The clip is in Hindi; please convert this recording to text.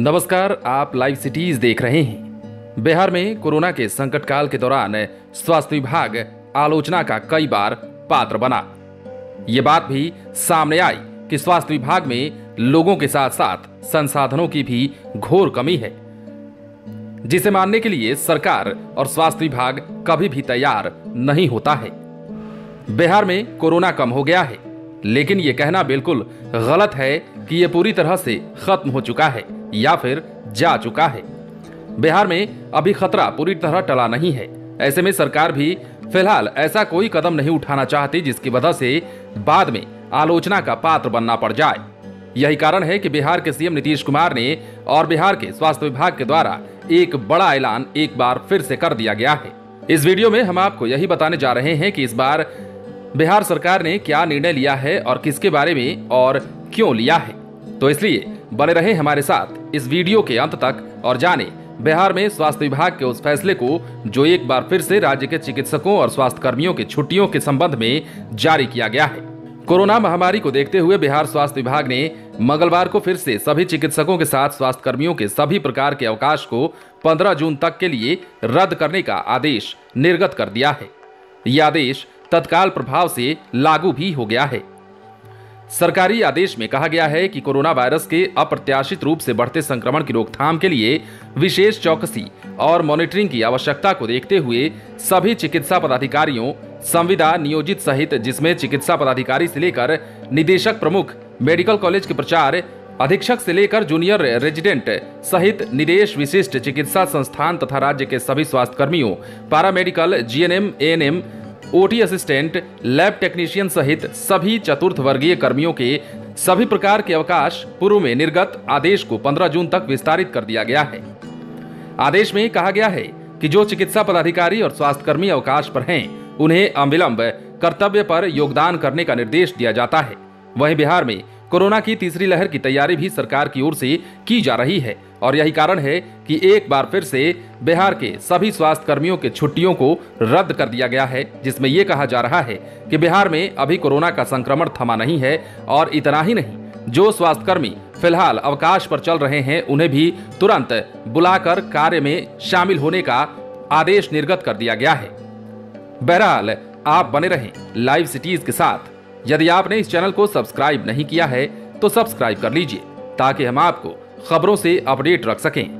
नमस्कार, आप लाइव सिटीज देख रहे हैं। बिहार में कोरोना के संकट काल के दौरान स्वास्थ्य विभाग आलोचना का कई बार पात्र बना। ये बात भी सामने आई कि स्वास्थ्य विभाग में लोगों के साथ साथ संसाधनों की भी घोर कमी है, जिसे मानने के लिए सरकार और स्वास्थ्य विभाग कभी भी तैयार नहीं होता है। बिहार में कोरोना कम हो गया है, लेकिन ये कहना बिल्कुल गलत है कि ये पूरी तरह से खत्म हो चुका है या फिर जा चुका है। बिहार में अभी खतरा पूरी तरह टला नहीं है। ऐसे में सरकार भी फिलहाल ऐसा कोई कदम नहीं उठाना चाहती जिसकी वजह से बाद में आलोचना का पात्र बनना पड़ जाए। यही कारण है कि बिहार के सीएम नीतीश कुमार ने और बिहार के स्वास्थ्य विभाग के द्वारा एक बड़ा ऐलान एक बार फिर से कर दिया गया है। इस वीडियो में हम आपको यही बताने जा रहे हैं कि इस बार बिहार सरकार ने क्या निर्णय लिया है और किसके बारे में और क्यों लिया है। तो इसलिए बने रहें हमारे साथ इस वीडियो के अंत तक और जाने बिहार में स्वास्थ्य विभाग के उस फैसले को जो एक बार फिर से राज्य के चिकित्सकों और स्वास्थ्य कर्मियों की छुट्टियों के संबंध में जारी किया गया है। कोरोना महामारी को देखते हुए बिहार स्वास्थ्य विभाग ने मंगलवार को फिर से सभी चिकित्सकों के साथ स्वास्थ्य कर्मियों के सभी प्रकार के अवकाश को 15 जून तक के लिए रद्द करने का आदेश निर्गत कर दिया है। यह आदेश तत्काल प्रभाव से लागू भी हो गया है। सरकारी आदेश में कहा गया है कि कोरोना वायरस के अप्रत्याशित रूप से बढ़ते संक्रमण की रोकथाम के लिए विशेष चौकसी और मॉनिटरिंग की आवश्यकता को देखते हुए सभी चिकित्सा पदाधिकारियों, संविदा नियोजित सहित, जिसमें चिकित्सा पदाधिकारी से लेकर निदेशक प्रमुख, मेडिकल कॉलेज के प्राचार्य, अधीक्षक से लेकर जूनियर रेजिडेंट सहित निदेश विशिष्ट चिकित्सा संस्थान तथा राज्य के सभी स्वास्थ्य कर्मियों, paramedical, GNM, ANM, OT assistant, lab technician सहित सभी चतुर्थ वर्गीय कर्मियों के सभी प्रकार के अवकाश पूर्व में निर्गत आदेश को 15 जून तक विस्तारित कर दिया गया है। आदेश में कहा गया है कि जो चिकित्सा पदाधिकारी और स्वास्थ्य कर्मी अवकाश पर हैं, उन्हें अविलंब कर्तव्य पर योगदान करने का निर्देश दिया जाता है। वहीं बिहार में कोरोना की तीसरी लहर की तैयारी भी सरकार की ओर से की जा रही है और यही कारण है कि एक बार फिर से बिहार के सभी स्वास्थ्य कर्मियों के छुट्टियों को रद्द कर दिया गया है, जिसमें यह कहा जा रहा है कि बिहार में अभी कोरोना का संक्रमण थमा नहीं है। और इतना ही नहीं, जो स्वास्थ्य कर्मी फिलहाल अवकाश पर चल रहे हैं उन्हें भी तुरंत बुलाकर कार्य में शामिल होने का आदेश निर्गत कर दिया गया है। बहरहाल, आप बने रहें लाइव सिटीज के साथ। यदि आपने इस चैनल को सब्सक्राइब नहीं किया है तो सब्सक्राइब कर लीजिए ताकि हम आपको खबरों से अपडेट रख सकें।